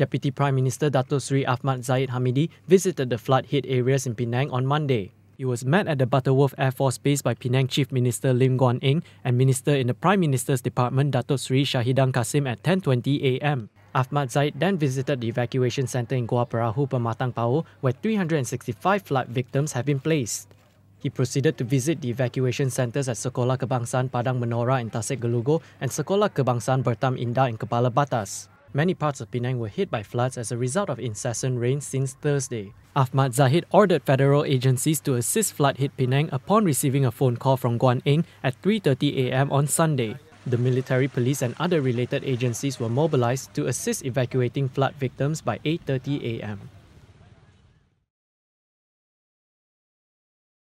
Deputy Prime Minister Dato' Sri Ahmad Zahid Hamidi visited the flood-hit areas in Penang on Monday. He was met at the Butterworth Air Force Base by Penang Chief Minister Lim Guan Eng and Minister in the Prime Minister's Department Dato' Sri Shahidan Kasim at 10:20 a.m. Ahmad Zahid then visited the evacuation centre in Gua Perahu, Pematang Pao, where 365 flood victims have been placed. He proceeded to visit the evacuation centres at Sekolah Kebangsaan Padang Menora in Tasik Gelugoh and Sekolah Kebangsaan Bertam Indah in Kepala Batas. Many parts of Penang were hit by floods as a result of incessant rain since Thursday. Ahmad Zahid ordered federal agencies to assist flood-hit Penang upon receiving a phone call from Guan Eng at 3:30 a.m. on Sunday. The military, police and other related agencies were mobilized to assist evacuating flood victims by 8:30 a.m.